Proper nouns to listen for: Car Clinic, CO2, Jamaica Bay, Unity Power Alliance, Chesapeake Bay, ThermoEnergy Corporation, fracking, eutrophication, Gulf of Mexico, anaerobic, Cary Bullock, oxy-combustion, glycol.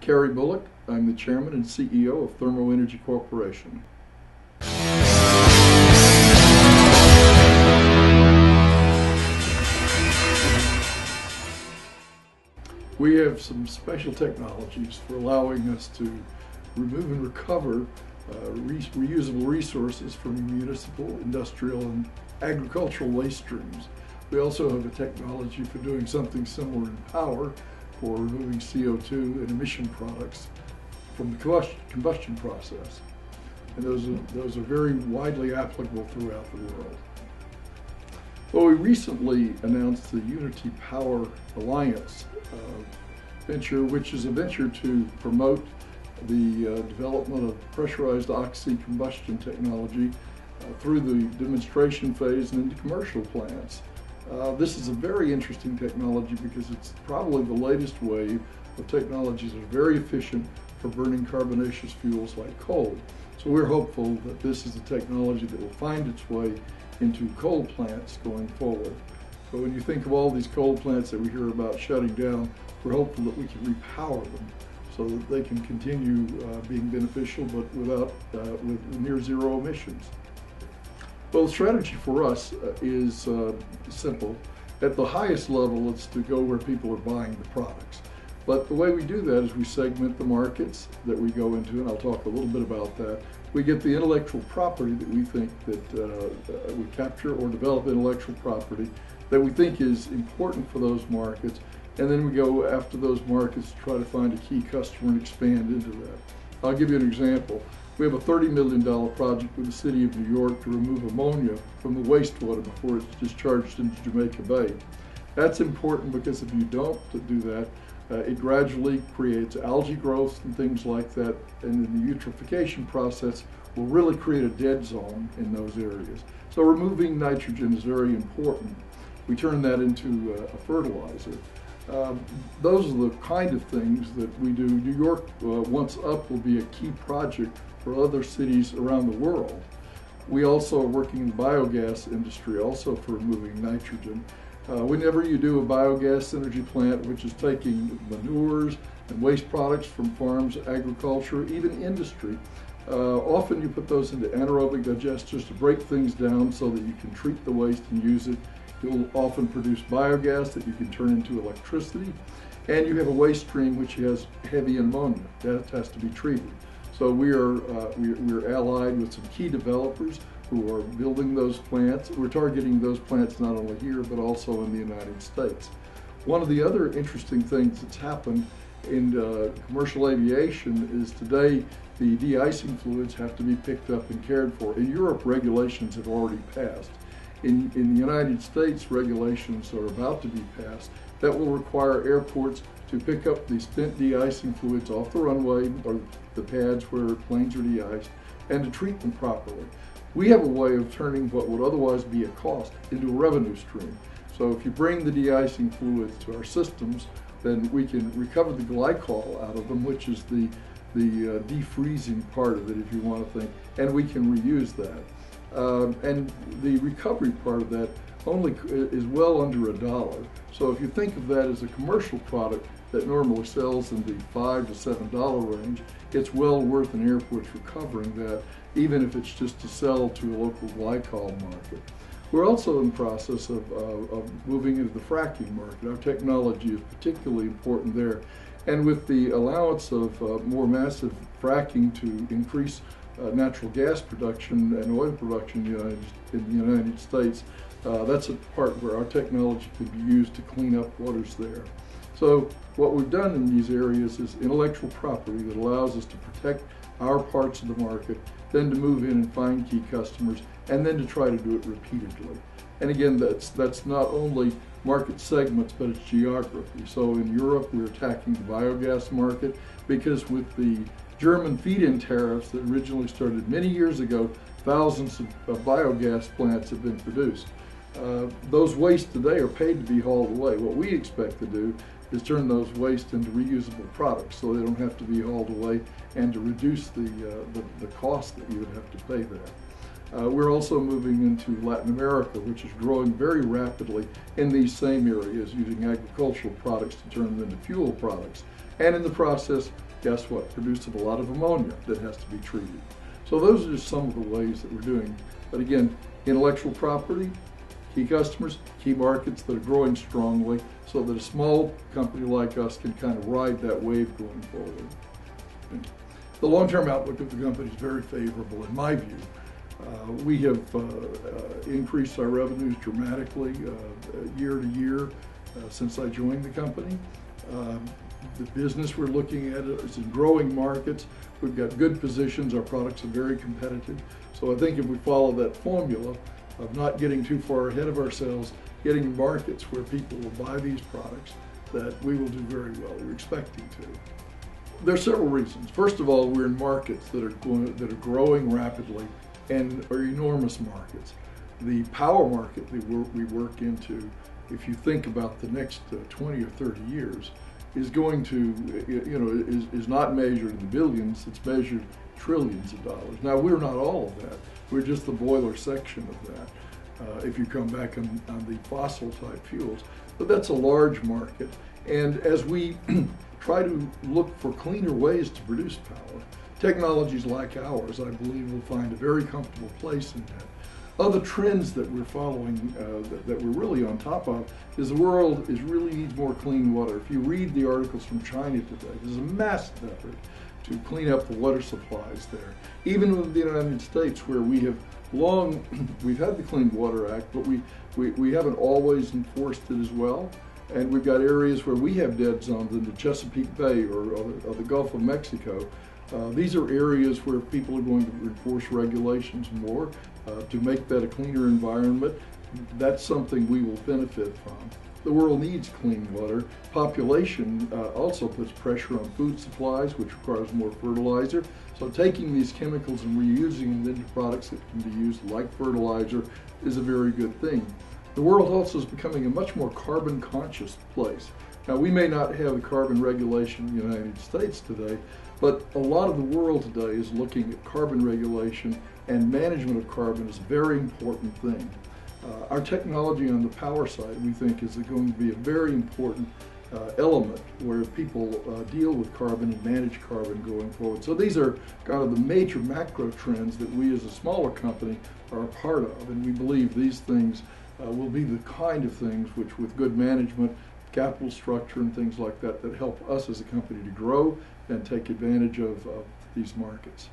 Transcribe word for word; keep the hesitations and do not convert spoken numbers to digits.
Cary Bullock. I'm the Chairman and C E O of ThermoEnergy Corporation. We have some special technologies for allowing us to remove and recover uh, re reusable resources from municipal, industrial, and agricultural waste streams. We also have a technology for doing something similar in power, for removing C O two and emission products from the combustion process. And those are, those are very widely applicable throughout the world. Well, we recently announced the Unity Power Alliance uh, venture, which is a venture to promote the uh, development of pressurized oxy-combustion technology uh, through the demonstration phase and into commercial plants. Uh, this is a very interesting technology because it's probably the latest wave of technologies that are very efficient for burning carbonaceous fuels like coal. So we're hopeful that this is a technology that will find its way into coal plants going forward. So when you think of all these coal plants that we hear about shutting down, we're hopeful that we can repower them so that they can continue uh, being beneficial but without uh, with near zero emissions. Well, the strategy for us uh, is uh, simple. At the highest level, it's to go where people are buying the products. But the way we do that is we segment the markets that we go into, and I'll talk a little bit about that. We get the intellectual property that we think that uh, we capture or develop intellectual property that we think is important for those markets, and then we go after those markets to try to find a key customer and expand into that. I'll give you an example. We have a thirty million dollar project with the City of New York to remove ammonia from the wastewater before it's discharged into Jamaica Bay. That's important because if you don't do that, uh, it gradually creates algae growth and things like that, and then the eutrophication process will really create a dead zone in those areas. So removing nitrogen is very important. We turn that into uh, a fertilizer. Um, those are the kind of things that we do. New York, uh, once up, will be a key project for other cities around the world. We also are working in the biogas industry, also for removing nitrogen. Uh, whenever you do a biogas energy plant, which is taking manures and waste products from farms, agriculture, even industry, uh, often you put those into anaerobic digesters to break things down so that you can treat the waste and use it. You'll often produce biogas that you can turn into electricity, and you have a waste stream which has heavy ammonia that has to be treated. So we are uh, we, we're allied with some key developers who are building those plants. We're targeting those plants not only here but also in the United States. One of the other interesting things that's happened in uh, commercial aviation is today the de-icing fluids have to be picked up and cared for. In Europe, regulations have already passed. In, in the United States, regulations are about to be passed that will require airports to pick up the spent de-icing fluids off the runway or the pads where planes are de-iced and to treat them properly. We have a way of turning what would otherwise be a cost into a revenue stream. So if you bring the de-icing fluids to our systems, then we can recover the glycol out of them, which is the, the uh, defreezing part of it, if you want to think, and we can reuse that. Um, and the recovery part of that only is well under a dollar. So if you think of that as a commercial product that normally sells in the five to seven dollar range, it's well worth an airport's recovering that, even if it's just to sell to a local glycol market. We're also in the process of, uh, of moving into the fracking market. Our technology is particularly important there, and with the allowance of uh, more massive fracking to increase Uh, natural gas production and oil production in the United, in the United States, uh, that's a part where our technology could be used to clean up waters there. So what we've done in these areas is intellectual property that allows us to protect our parts of the market, then to move in and find key customers, and then to try to do it repeatedly. And again, that's, that's not only market segments, but it's geography. So in Europe, we're attacking the biogas market because with the German feed-in tariffs that originally started many years ago, thousands of, of biogas plants have been produced. Uh, those wastes today are paid to be hauled away. What we expect to do is turn those wastes into reusable products so they don't have to be hauled away, and to reduce the, uh, the, the cost that you would have to pay there. Uh, we're also moving into Latin America, which is growing very rapidly in these same areas, using agricultural products to turn them into fuel products. And in the process, guess what, produced a lot of ammonia that has to be treated. So those are just some of the ways that we're doing. But again, intellectual property, key customers, key markets that are growing strongly, so that a small company like us can kind of ride that wave going forward. The long-term outlook of the company is very favorable, in my view. Uh, we have uh, uh, increased our revenues dramatically uh, year to year uh, since I joined the company. Um, the business we're looking at is in growing markets. We've got good positions. Our products are very competitive. So I think if we follow that formula of not getting too far ahead of ourselves, getting markets where people will buy these products, that we will do very well. We're expecting to. There are several reasons. First of all, we're in markets that are going, that are growing rapidly and are enormous markets. The power market that we're, we work into, if you think about the next uh, twenty or thirty years, is going to, you know, is, is not measured in billions, it's measured trillions of dollars. Now, we're not all of that. We're just the boiler section of that, uh, if you come back on, on the fossil type fuels. But that's a large market. And as we try to look for cleaner ways to produce power, technologies like ours, I believe, will find a very comfortable place in that. Other trends that we're following, uh, that, that we're really on top of, is the world is really needs more clean water. If you read the articles from China today, there's a massive effort to clean up the water supplies there. Even with the United States, where we have long, we've had the Clean Water Act, but we, we, we haven't always enforced it as well. And we've got areas where we have dead zones in the Chesapeake Bay or, or, or the Gulf of Mexico. Uh, these are areas where people are going to enforce regulations more uh, to make that a cleaner environment. That's something we will benefit from. The world needs clean water. Population uh, also puts pressure on food supplies, which requires more fertilizer. So taking these chemicals and reusing them into products that can be used like fertilizer is a very good thing. The world also is becoming a much more carbon conscious place. Now, we may not have a carbon regulation in the United States today, but a lot of the world today is looking at carbon regulation, and management of carbon is a very important thing. Uh, our technology on the power side, we think, is going to be a very important uh, element where people uh, deal with carbon and manage carbon going forward. So these are kind of the major macro trends that we as a smaller company are a part of, and we believe these things uh, will be the kind of things which, with good management, capital structure and things like that, that help us as a company to grow and take advantage of, of these markets.